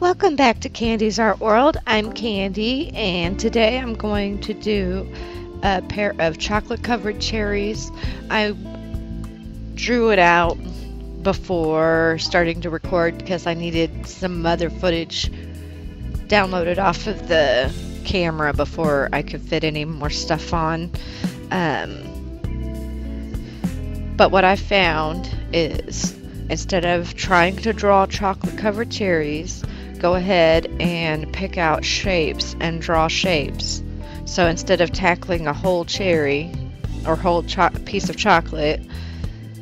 Welcome back to Candy's Art World. I'm Candy, and today I'm going to do a pair of chocolate covered cherries. I drew it out before starting to record because I needed some other footage downloaded off of the camera before I could fit any more stuff on. But what I found is, instead of trying to draw chocolate covered cherries, go ahead and pick out shapes and draw shapes. So instead of tackling a whole cherry or whole piece of chocolate,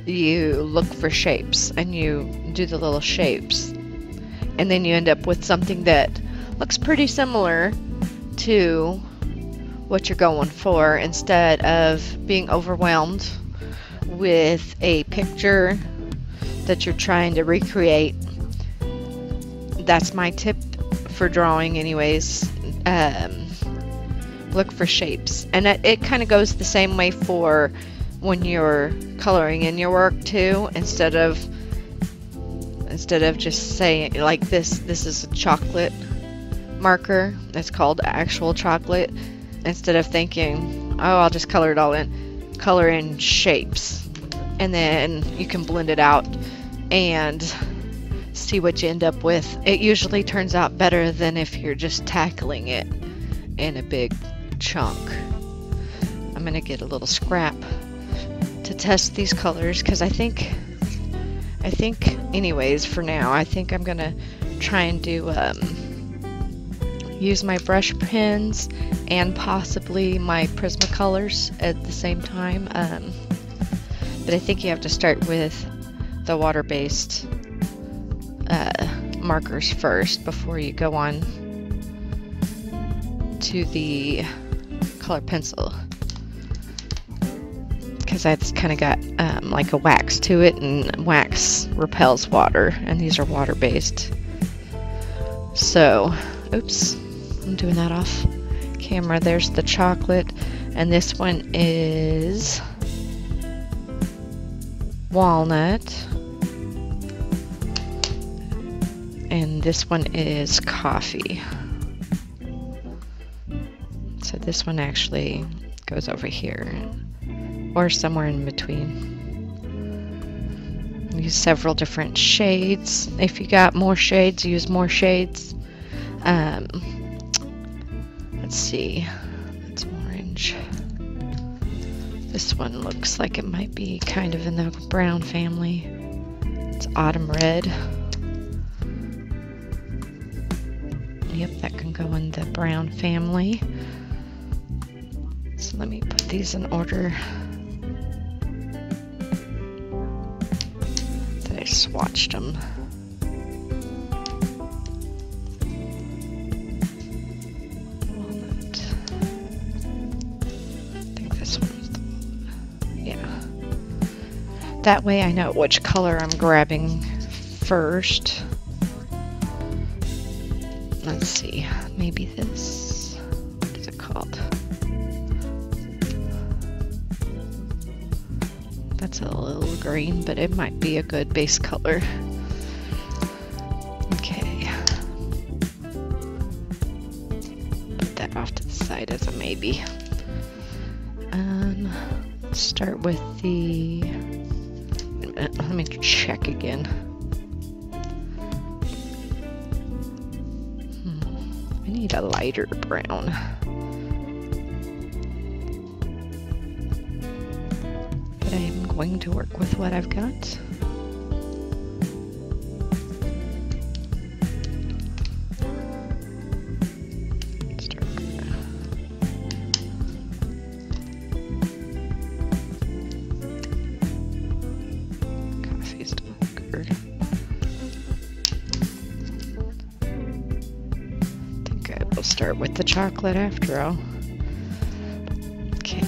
you look for shapes and you do the little shapes, and then you end up with something that looks pretty similar to what you're going for, instead of being overwhelmed with a picture that you're trying to recreate. That's my tip for drawing anyways. Look for shapes, and it kind of goes the same way for when you're coloring in your work too. Instead of just saying like this is a chocolate marker, it's called actual chocolate. Instead of thinking, oh, I'll just color it all in, color in shapes, and then you can blend it out and see what you end up with. It usually turns out better than if you're just tackling it in a big chunk. I'm gonna get a little scrap to test these colors, because I think anyways, for now I think I'm gonna try and do use my brush pens and possibly my Prismacolors at the same time. But I think you have to start with the water-based markers first before you go on to the color pencil, because that's kind of got like a wax to it, and wax repels water, and these are water-based. So, oops, I'm doing that off camera. There's the chocolate, and this one is walnut, and this one is coffee. So this one actually goes over here or somewhere in between. Use several different shades. If you got more shades, use more shades. Let's see, that's orange. This one looks like it might be kind of in the brown family. It's autumn red. Yep, that can go in the brown family. So let me put these in order that I swatched them. That way I know which color I'm grabbing first. Let's see, maybe this, what is it called? That's a little green, but it might be a good base color. Okay. Put that off to the side as a maybe. Start with the, let me check again. I need a lighter brown. But I'm going to work with what I've got. Start with the chocolate after all. Okay.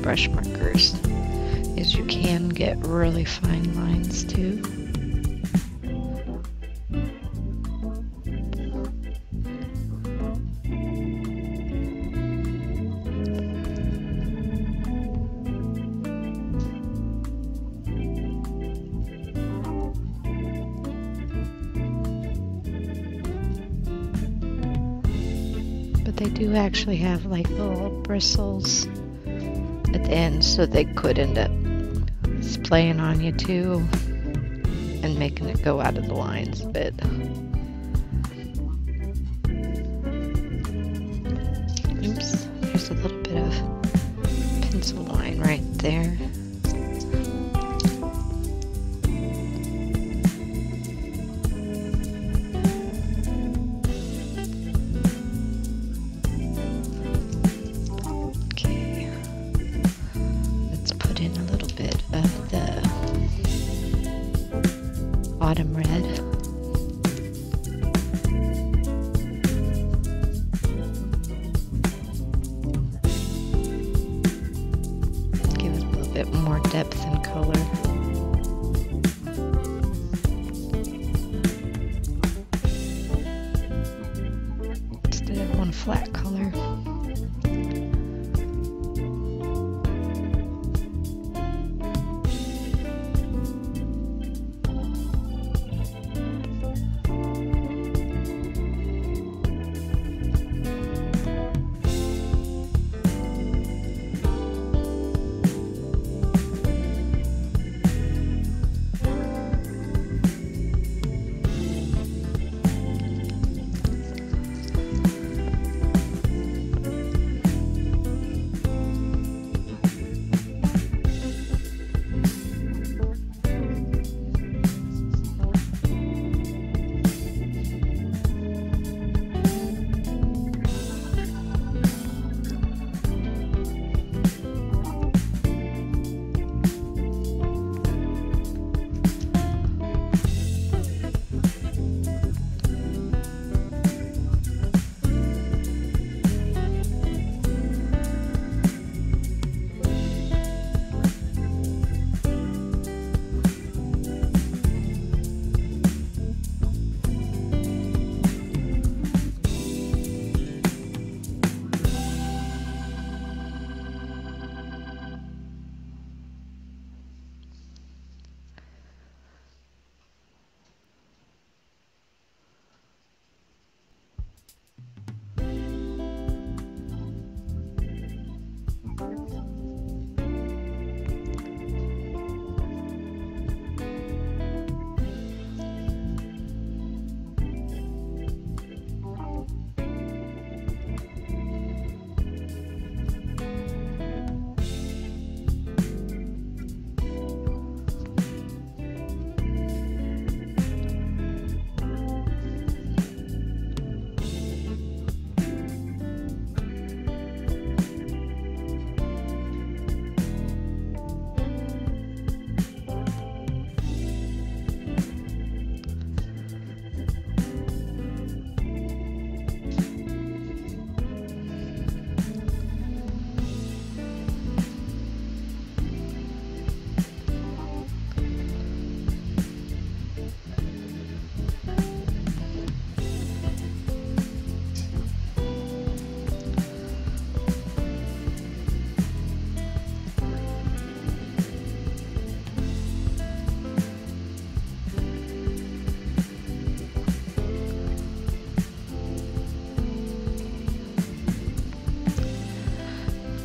with brush markers is you can get really fine lines too. They do actually have like little bristles at the end, so they could end up splaying on you too and making it go out of the lines a bit. Oops, there's a little bit of pencil line right there. Autumn red. Give it a little bit more depth and color. Instead of one flat color.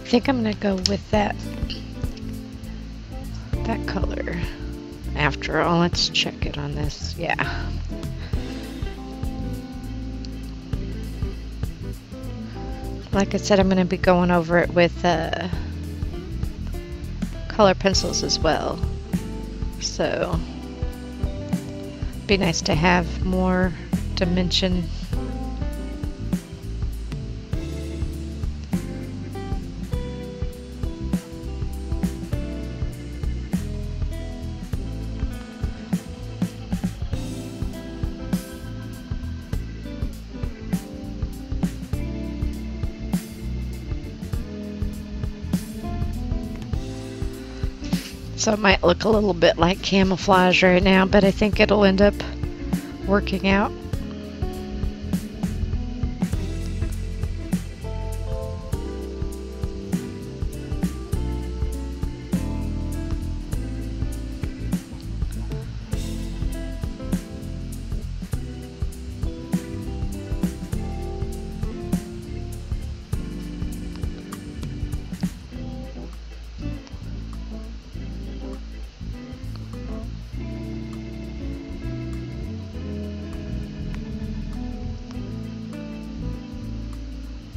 I think I'm going to go with that color after all. Let's check it on this. Yeah. Like I said, I'm going to be going over it with color pencils as well. So it'd be nice to have more dimension. so it might look a little bit like camouflage right now, but I think it'll end up working out.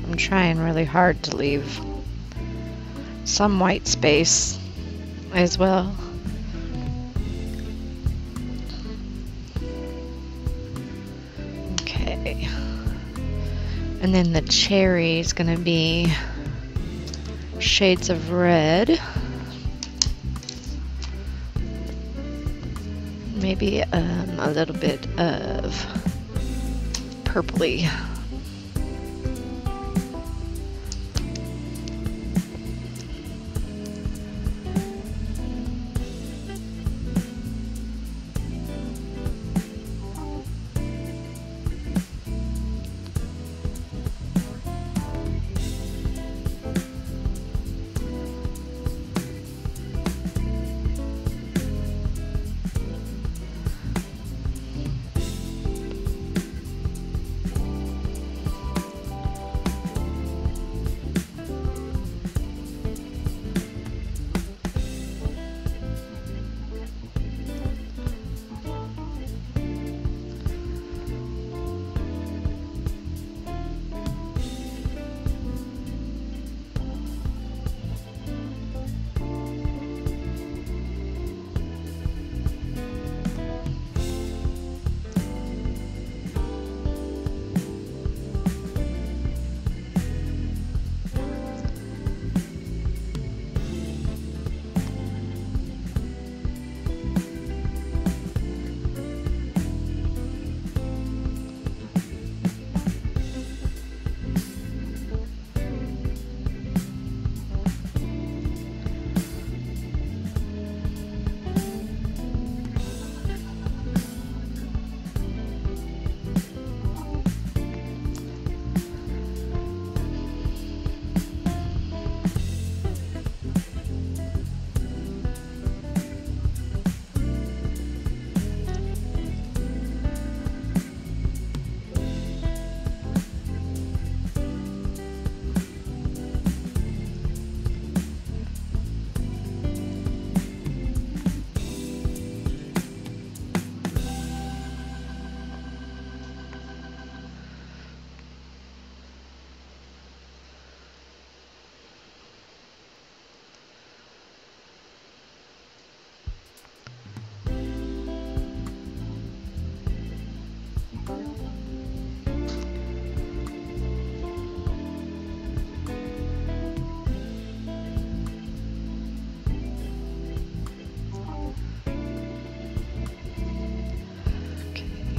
I'm trying really hard to leave some white space as well. Okay, and then the cherry is going to be shades of red, maybe a little bit of purpley.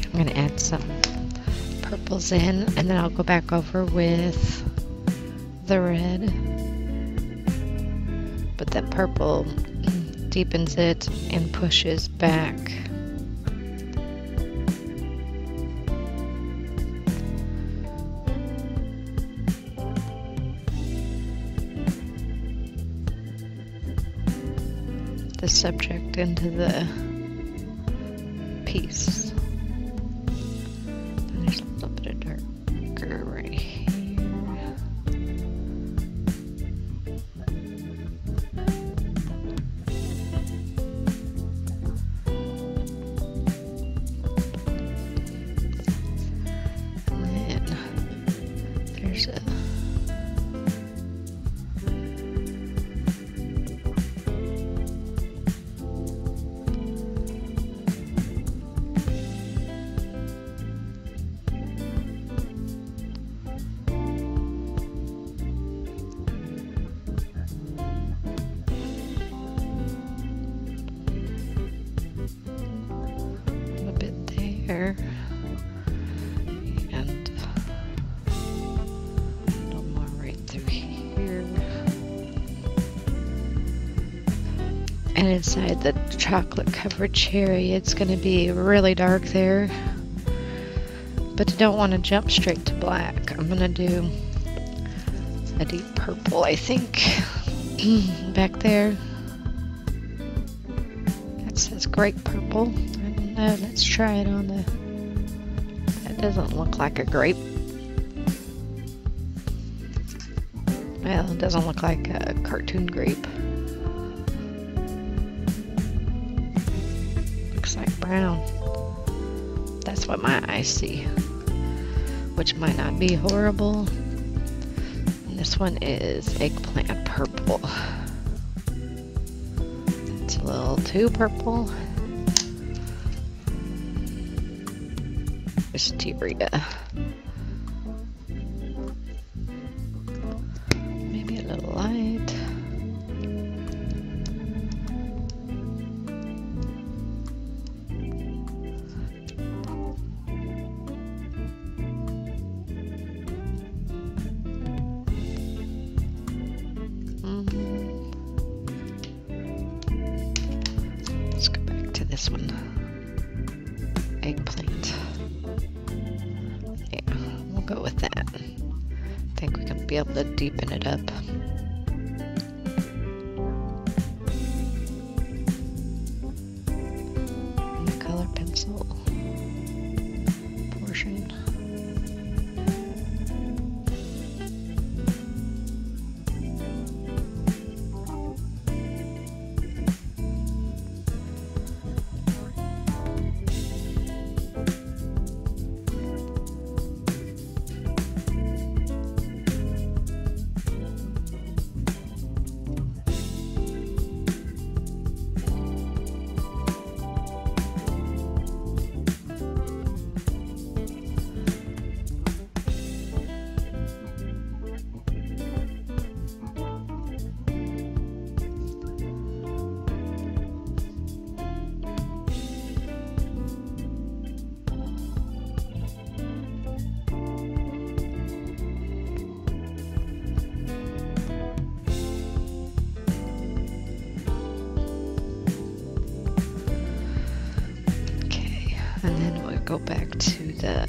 I'm going to add some purples in, and then I'll go back over with the red, but that purple deepens it and pushes back the subject into the piece. and inside the chocolate covered cherry, it's going to be really dark there, but I don't want to jump straight to black. I'm going to do a deep purple, I think, back there. That says grape purple. I don't know. Let's try it on the... that doesn't look like a grape. Well, it doesn't look like a cartoon grape. Looks like brown. That's what my eyes see, which might not be horrible. And this one is eggplant purple. It's a little too purple. Wisteria. Maybe a little light. This one, eggplant. Yeah, we'll go with that. I think we can be able to deepen it up. And the color pencil portion. Go back to the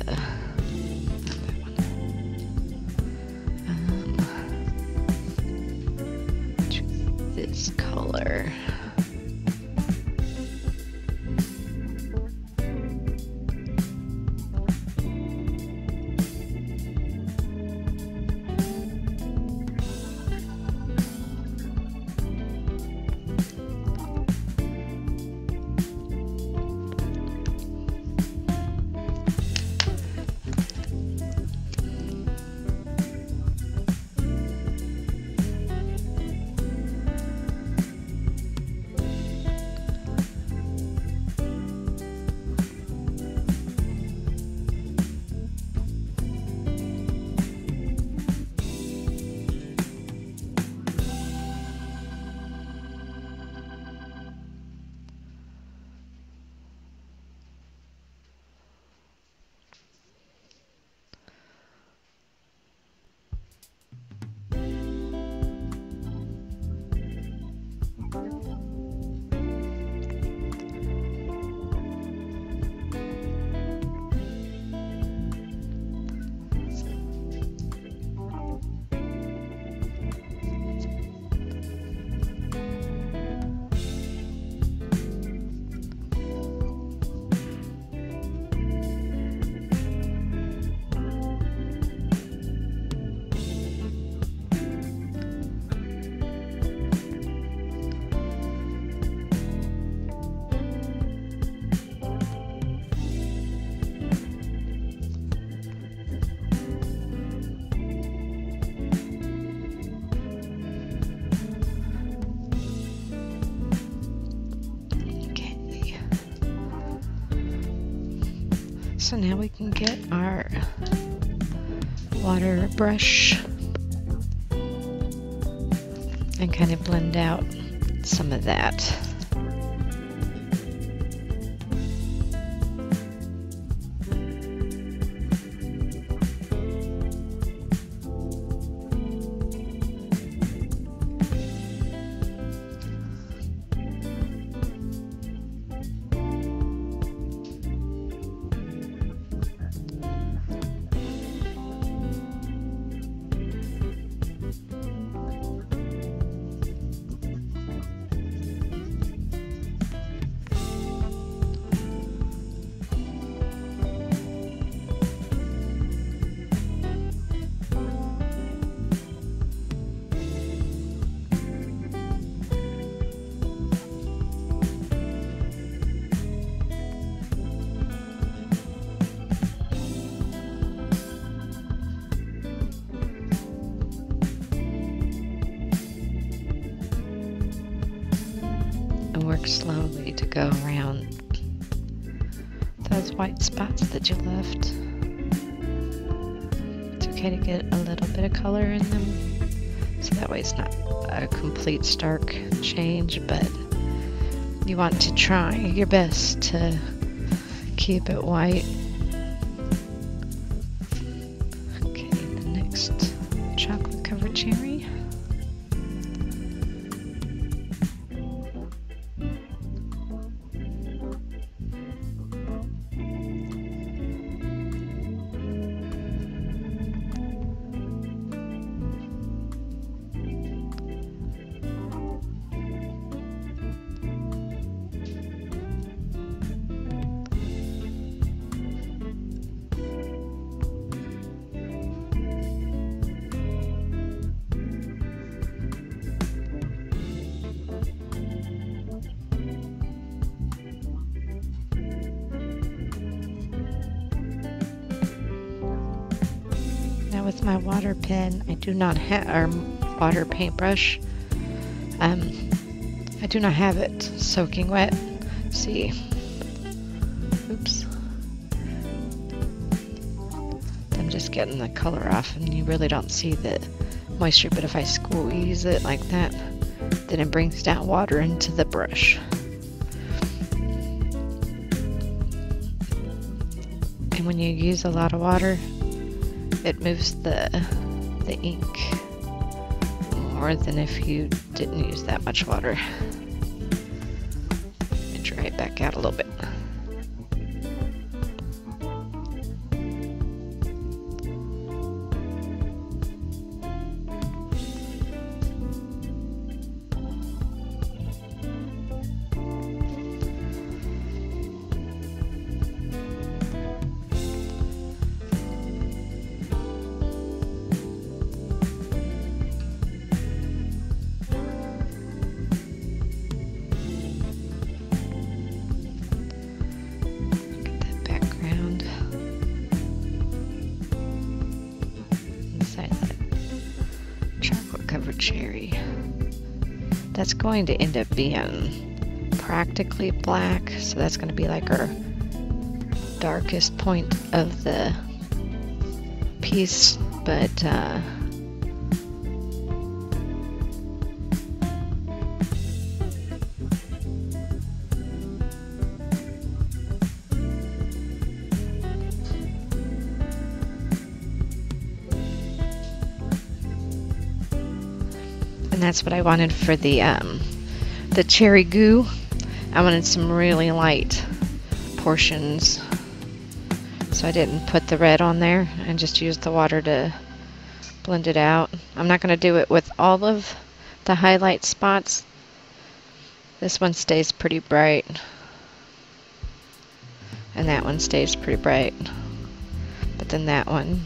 this color. So now we can get our water brush and kind of blend out some of that. work slowly to go around those white spots that you left. It's okay to get a little bit of color in them, so that way it's not a complete stark change, but you want to try your best to keep it white. Okay, the next chocolate covered cherry. With my water pen, I do not have, or water paintbrush, I do not have it soaking wet. See, oops, I'm just getting the color off, and you really don't see the moisture, but if I squeeze it like that, then it brings down water into the brush. And when you use a lot of water, it moves the ink more than if you didn't use that much water. And dry it back out a little bit. Cherry. That's going to end up being practically black, so that's going to be like our darkest point of the piece, but and that's what I wanted for the cherry goo. I wanted some really light portions, so I didn't put the red on there and just used the water to blend it out. I'm not going to do it with all of the highlight spots. This one stays pretty bright, and that one stays pretty bright, but then that one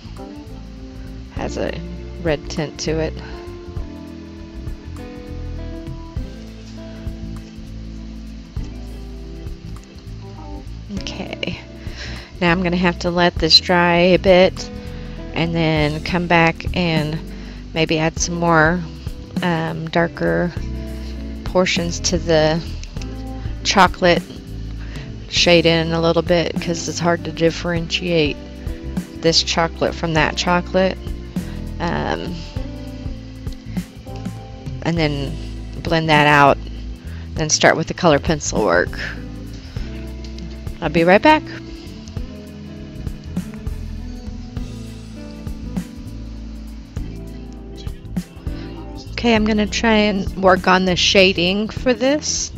has a red tint to it. Okay, now I'm going to have to let this dry a bit and then come back and maybe add some more darker portions to the chocolate, shade in a little bit, because it's hard to differentiate this chocolate from that chocolate, and then blend that out, then start with the color pencil work. I'll be right back. Okay, I'm going to try and work on the shading for this.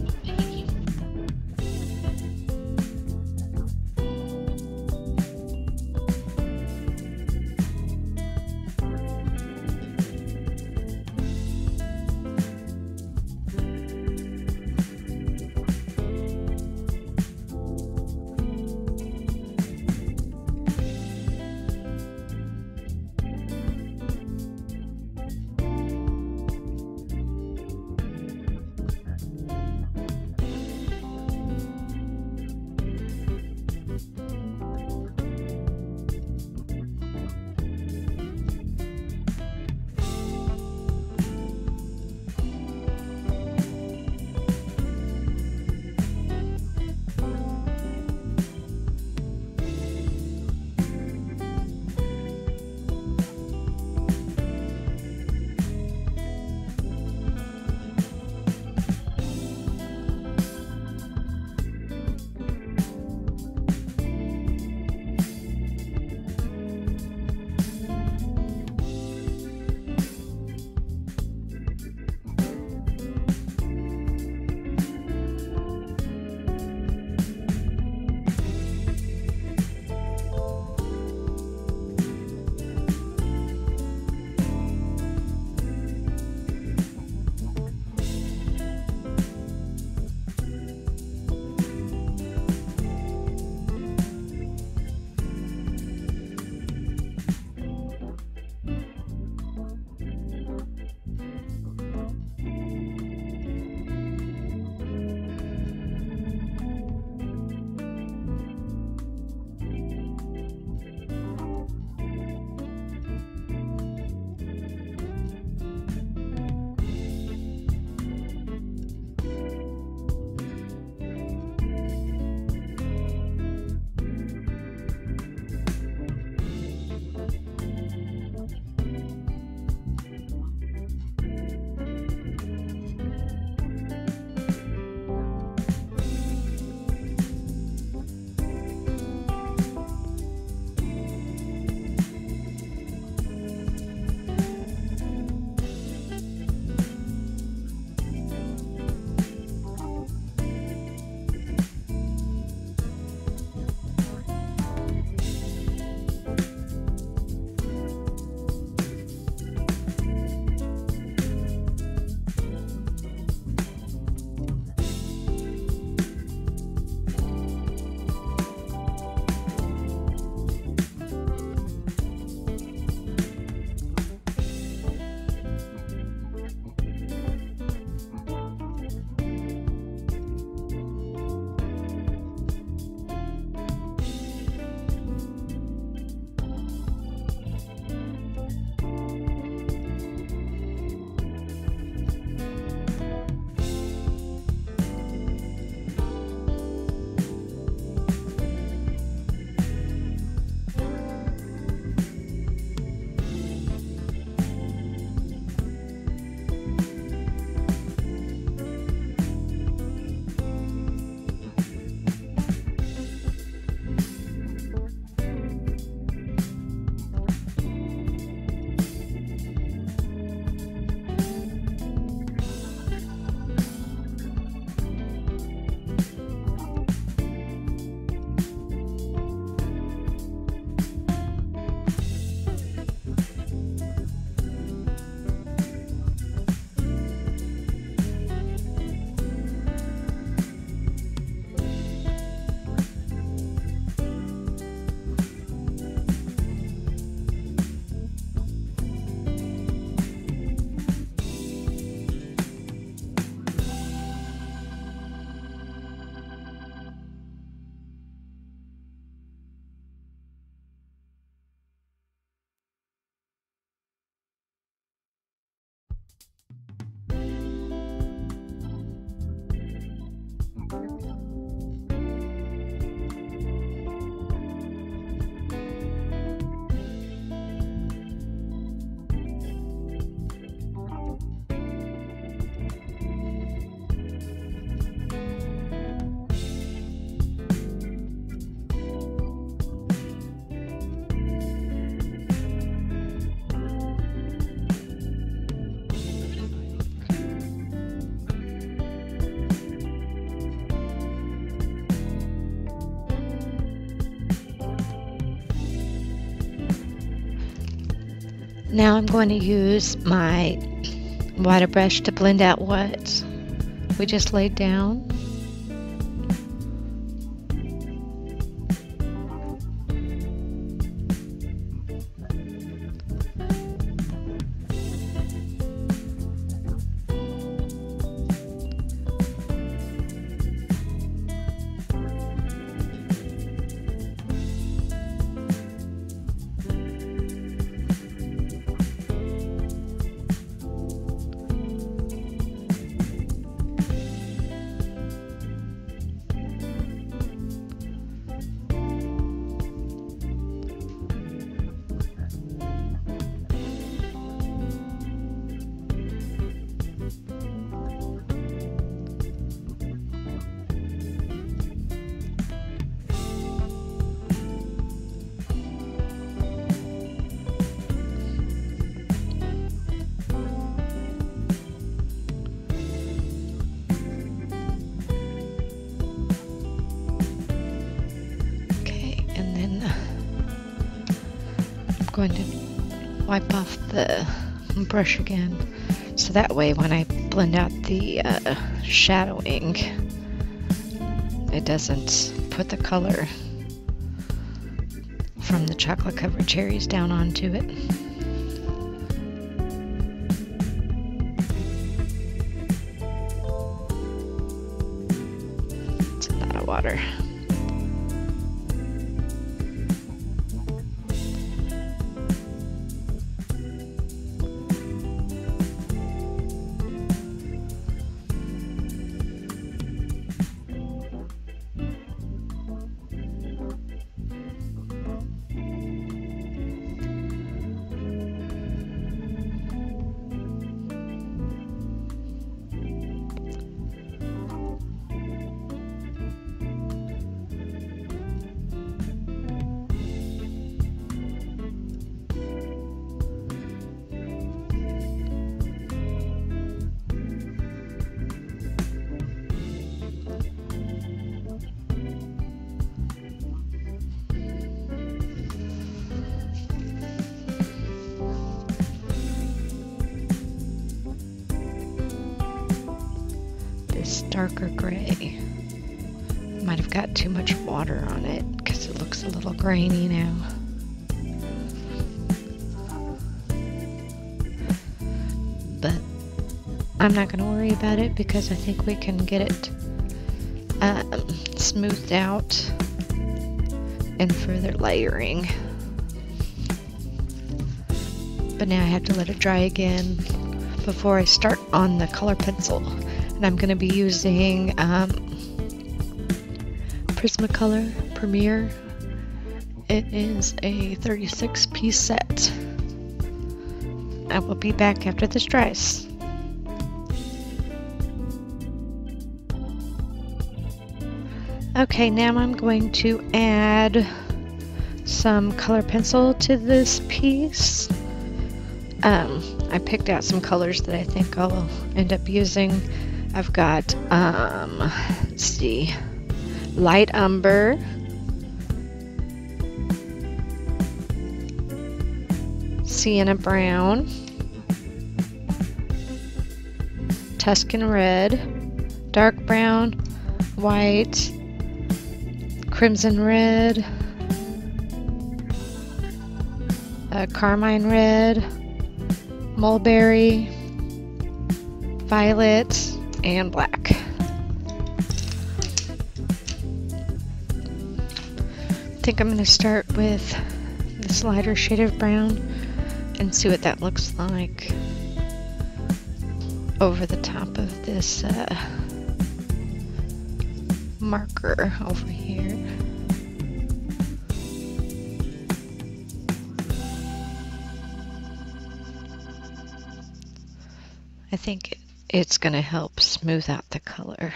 Now I'm going to use my water brush to blend out what we just laid down. Going to wipe off the brush again, so that way when I blend out the shadowing, it doesn't put the color from the chocolate covered cherries down onto it. It's a lot of water. Darker gray. Might have got too much water on it because it looks a little grainy now. But I'm not going to worry about it because I think we can get it smoothed out and further layering. But now I have to let it dry again before I start on the color pencil. And I'm going to be using Prismacolor Premier. It is a 36-piece set. I will be back after this dries. Okay, now I'm going to add some color pencil to this piece. I picked out some colors that I think I'll end up using. I've got, let's see, light umber, sienna brown, Tuscan red, dark brown, white, crimson red, carmine red, mulberry, violet, and black. I think I'm going to start with this lighter shade of brown and see what that looks like over the top of this marker over here. I think it's going to help smooth out the color.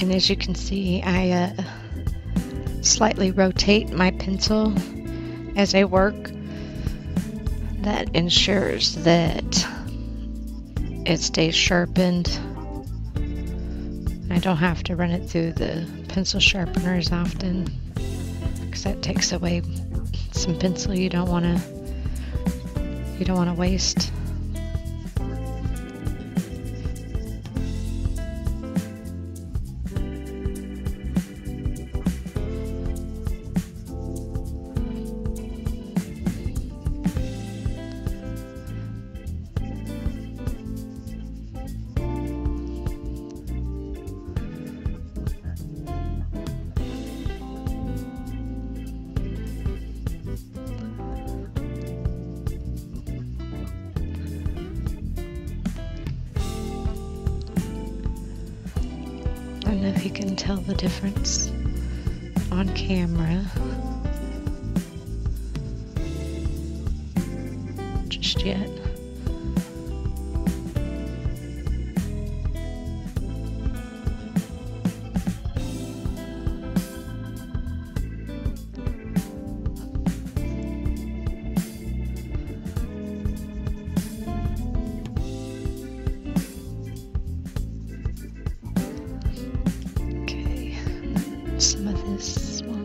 And as you can see, I slightly rotate my pencil as I work. That ensures that it stays sharpened. I don't have to run it through the pencil sharpener as often, because that takes away some pencil you don't want to waste. I don't know if you can tell the difference on camera just yet. Some of this one.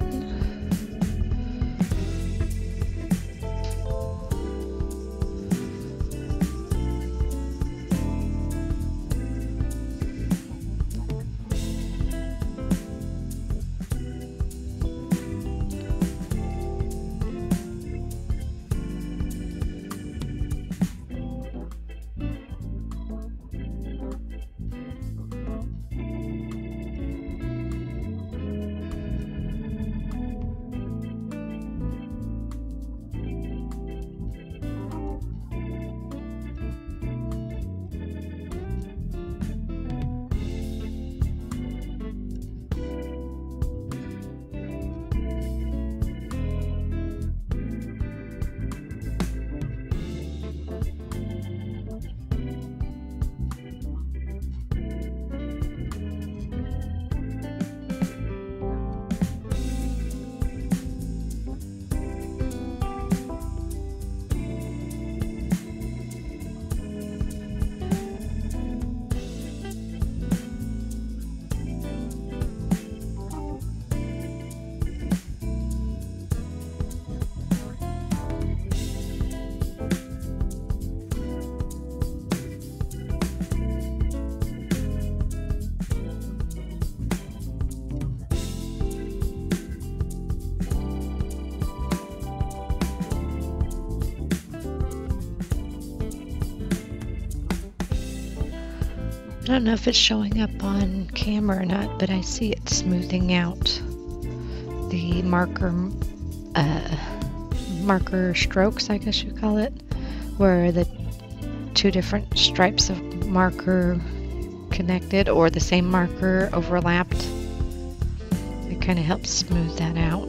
I don't know if it's showing up on camera or not, but I see it smoothing out the marker strokes, I guess you call it, where the two different stripes of marker connected or the same marker overlapped. It kind of helps smooth that out.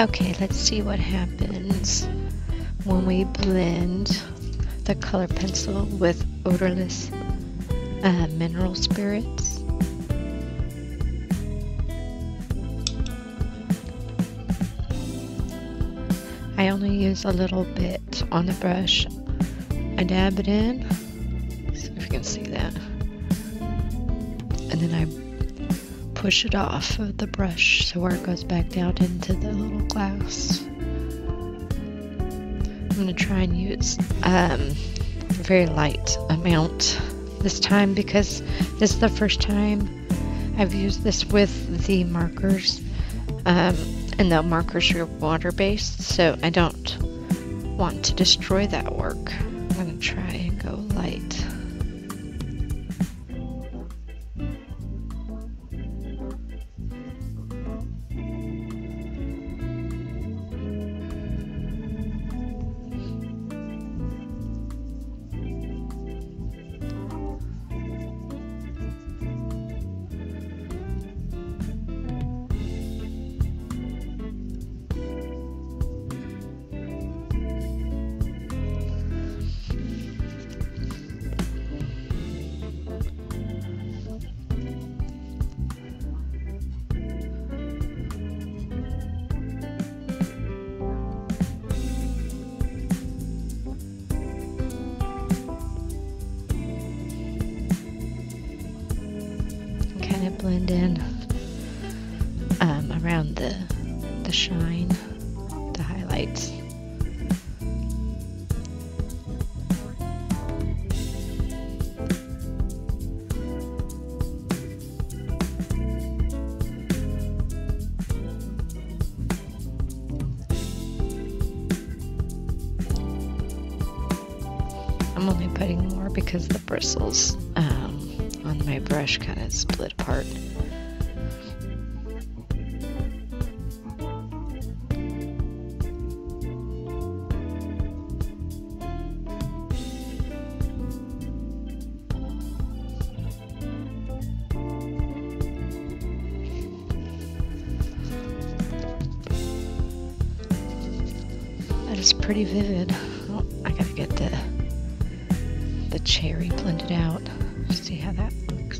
Okay, let's see what happens when we blend the color pencil with odorless mineral spirits. I only use a little bit on the brush. I dab it in, see if you can see that, and then I push it off of the brush so where it goes back down into the little glass. I'm going to try and use a very light amount this time because this is the first time I've used this with the markers, and the markers are water based, so I don't want to destroy that work. I'm going to try and go light. Blend in around the shine, the highlights. I'm only putting more because the bristles on my brush kind of split apart. That is pretty vivid. Oh, I gotta get the cherry blended out. See how that looks.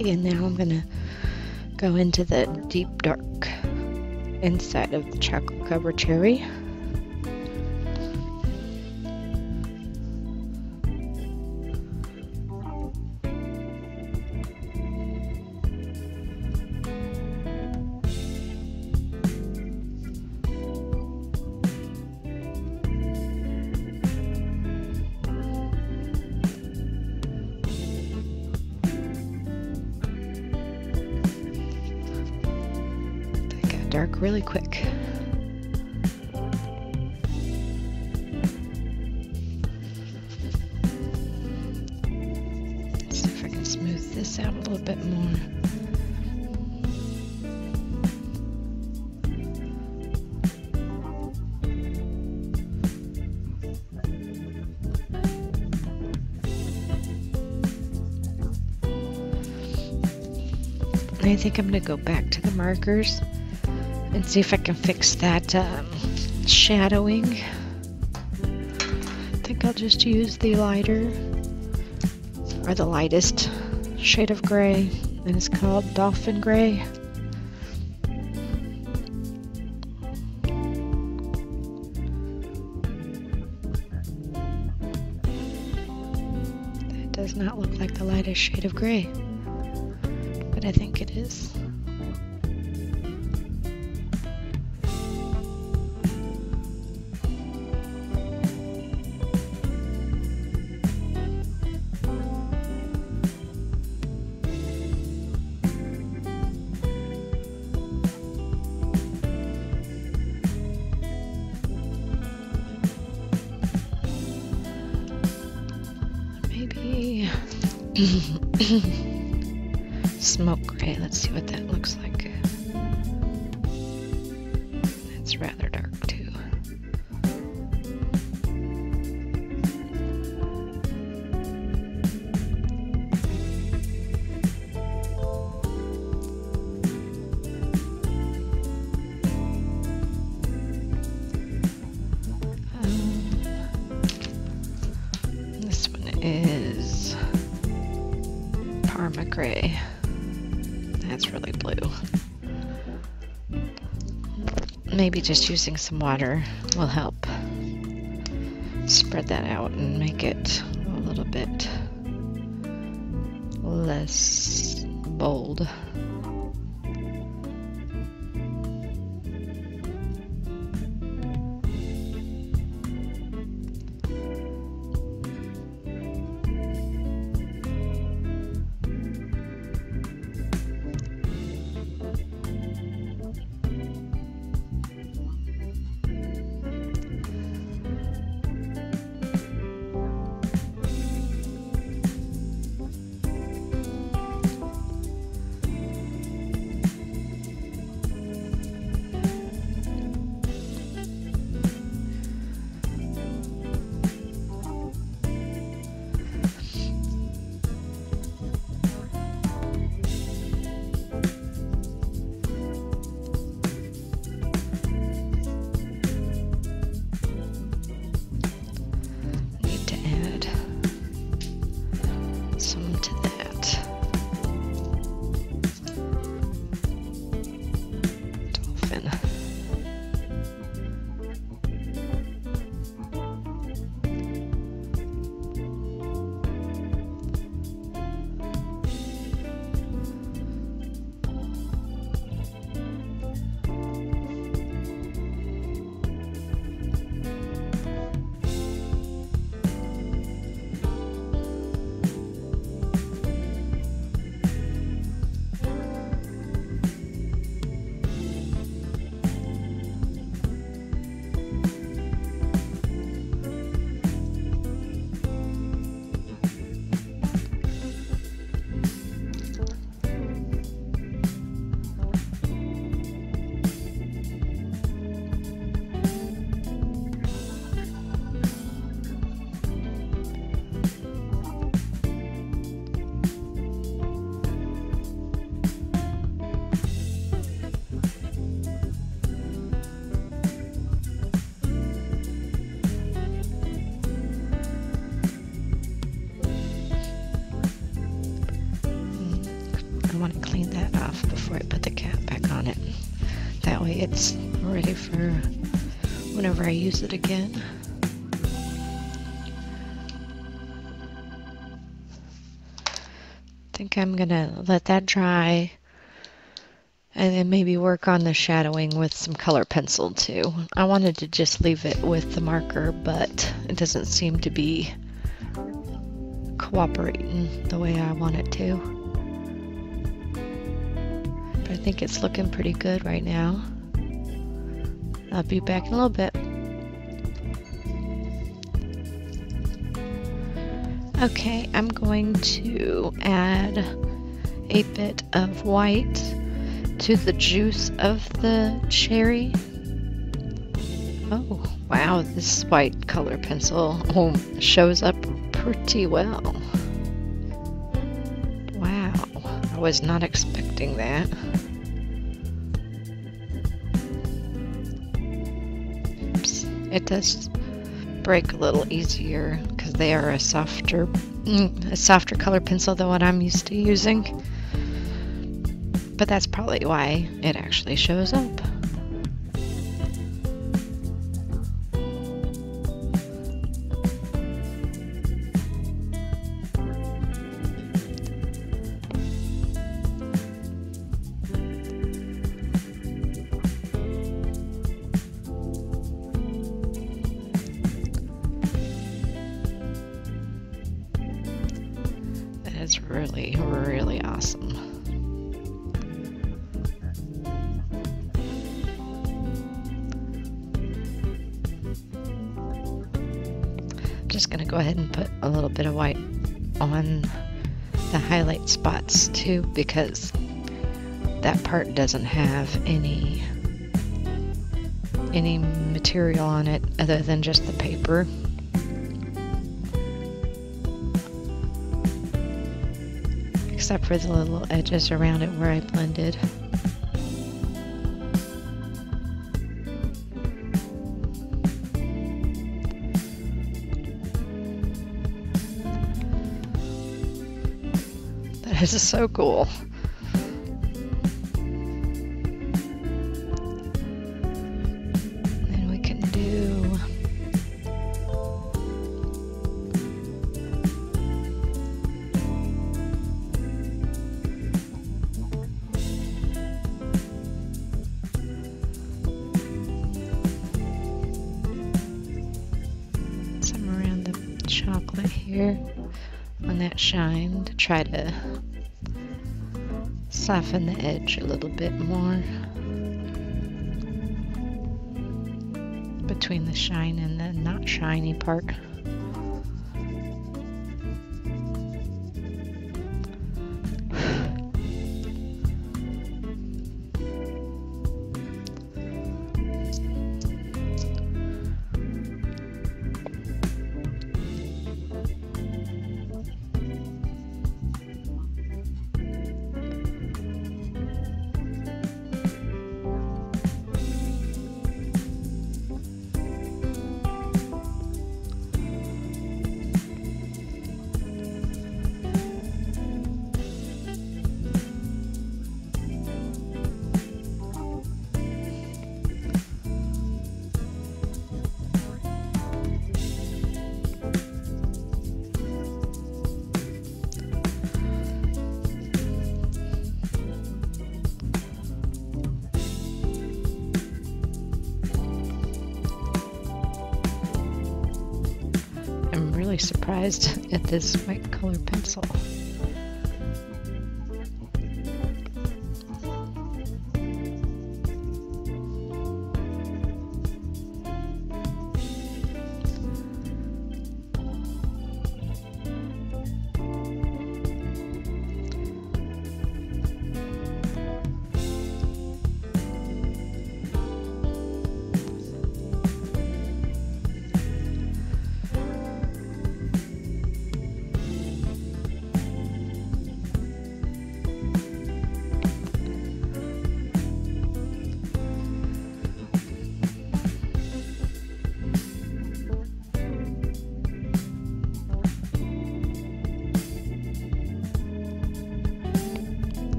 And now I'm going to go into the deep dark inside of the chocolate covered cherry. Dark really quick. Let's see if I can smooth this out a little bit more. I think I'm going to go back to the markers and see if I can fix that shadowing. I think I'll just use the lightest shade of gray that is called Dolphin Gray. That does not look like the lightest shade of gray, but I think it is. Smoke gray, let's see what that looks like. That's rather dark too. This one is Prismacolor Gray. That's really blue. Maybe just using some water will help spread that out and make it a little bit less bold. It's ready for whenever I use it again. I think I'm gonna let that dry and then maybe work on the shadowing with some color pencil too. I wanted to just leave it with the marker, but it doesn't seem to be cooperating the way I want it to. But I think it's looking pretty good right now. I'll be back in a little bit. Okay, I'm going to add a bit of white to the juice of the cherry. Oh, wow, this white color pencil shows up pretty well. Wow, I was not expecting that. It does break a little easier because they are a softer color pencil than what I'm used to using. but that's probably why it actually shows up. It's really, really awesome. I'm just going to go ahead and put a little bit of white on the highlight spots too, because that part doesn't have any material on it other than just the paper. Except for the little edges around it where I blended. That is so cool. Then we can do chocolate here on that shine to try to soften the edge a little bit more between the shine and the not shiny part. Surprised at this white color pencil.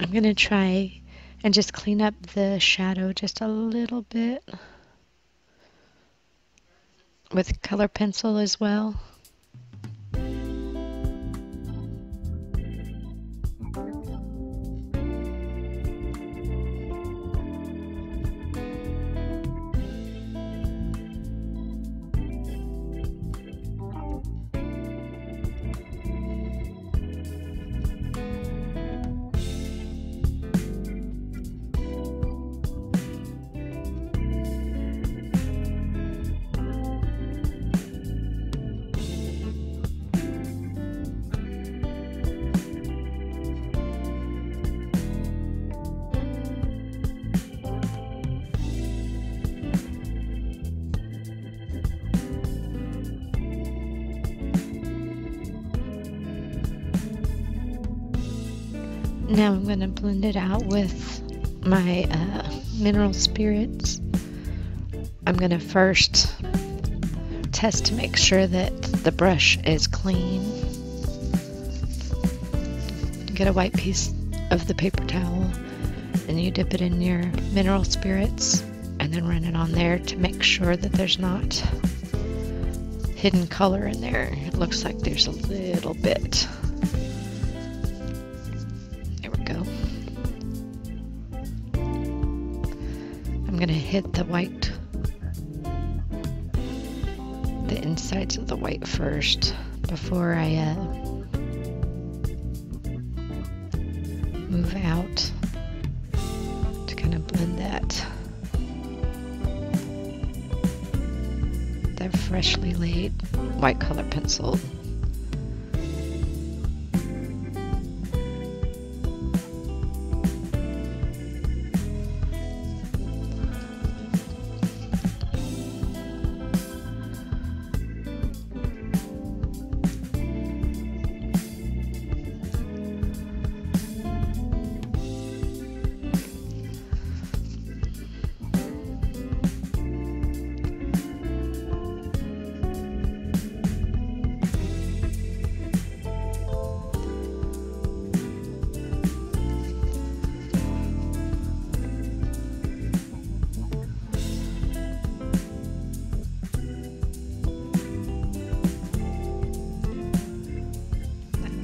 I'm going to try and just clean up the shadow just a little bit with color pencil as well. Now I'm going to blend it out with my mineral spirits. I'm going to first test to make sure that the brush is clean. Get a white piece of the paper towel and you dip it in your mineral spirits and then run it on there to make sure that there's not hidden color in there. It looks like there's a little bit. There we go. I'm going to hit the white, the insides of the white first before I move out to kind of blend that freshly laid white color pencil.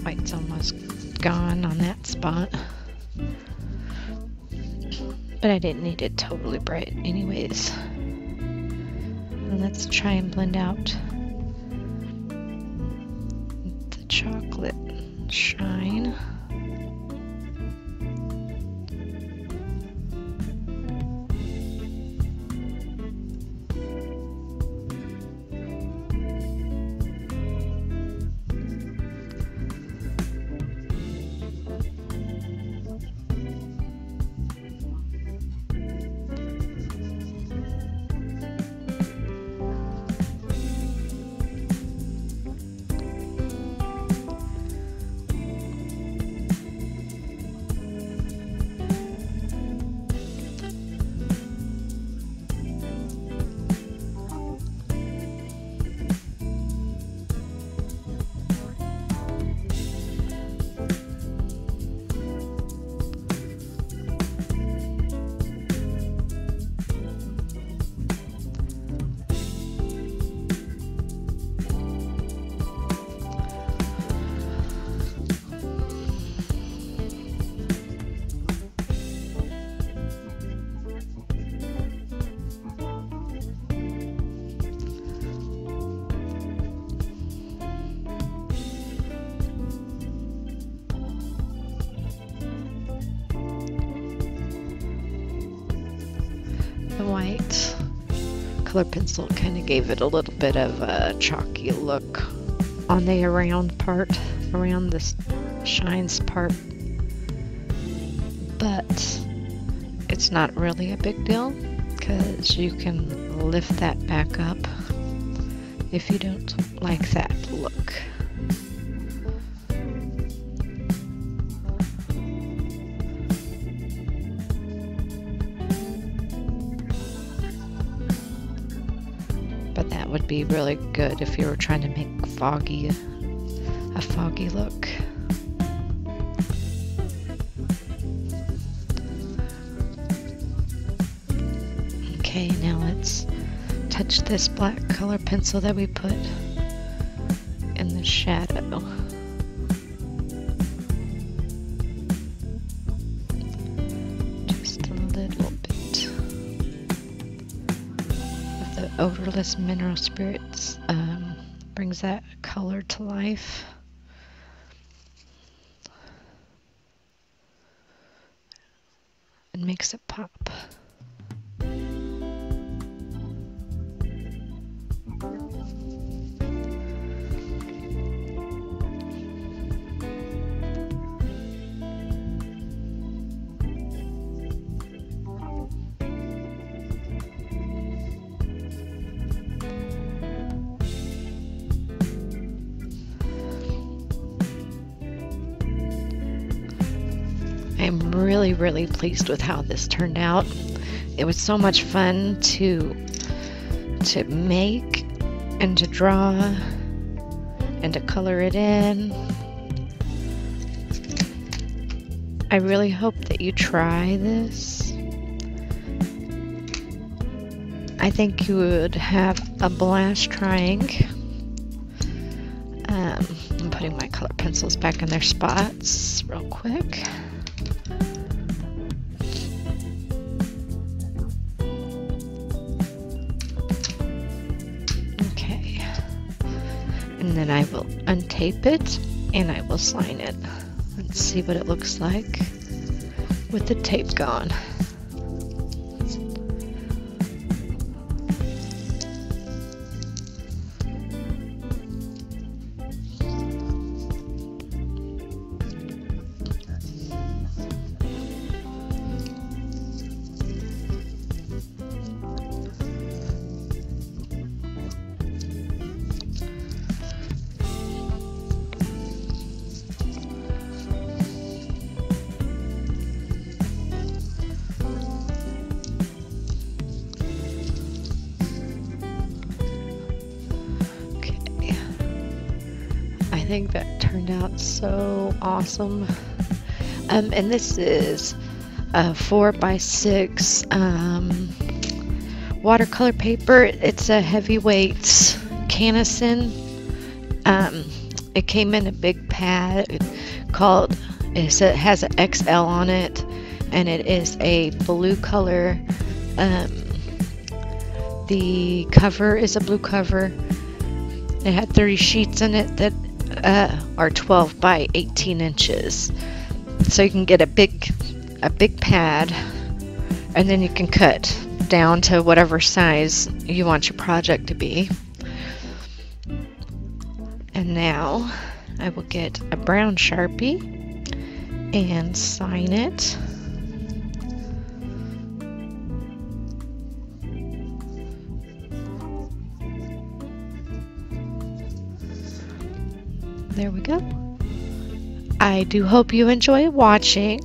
White's almost gone on that spot, but I didn't need it totally bright anyways. And let's try and blend out the chocolate shine. The white color pencil kind of gave it a little bit of a chalky look on the around part, around the shines part, but it's not really a big deal because you can lift that back up if you don't like that look. Would be really good if you were trying to make a foggy look. Okay, now let's touch this black color pencil that we put in the shadow. Odorless mineral spirits brings that color to life. And makes it pop. really, really pleased with how this turned out. It was so much fun to make and to draw and to color it in. I really hope that you try this. I think you would have a blast trying. I'm putting my color pencils back in their spots real quick. Okay. And then I will untape it and I will sign it. Let's see what it looks like with the tape gone. I think that turned out so awesome. And this is a 4x6 watercolor paper. It's a heavyweight Canson. It came in a big pad called, it has an XL on it, and it is a blue color. The cover is a blue cover. It had 30 sheets in it that are 12 by 18 inches, so you can get a big pad, and then you can cut down to whatever size you want your project to be. And now I will get a brown Sharpie and sign it. There we go. I do hope you enjoy watching.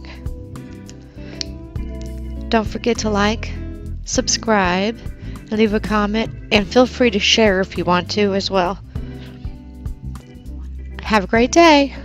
Don't forget to like, subscribe, and leave a comment, and feel free to share if you want to as well. Have a great day.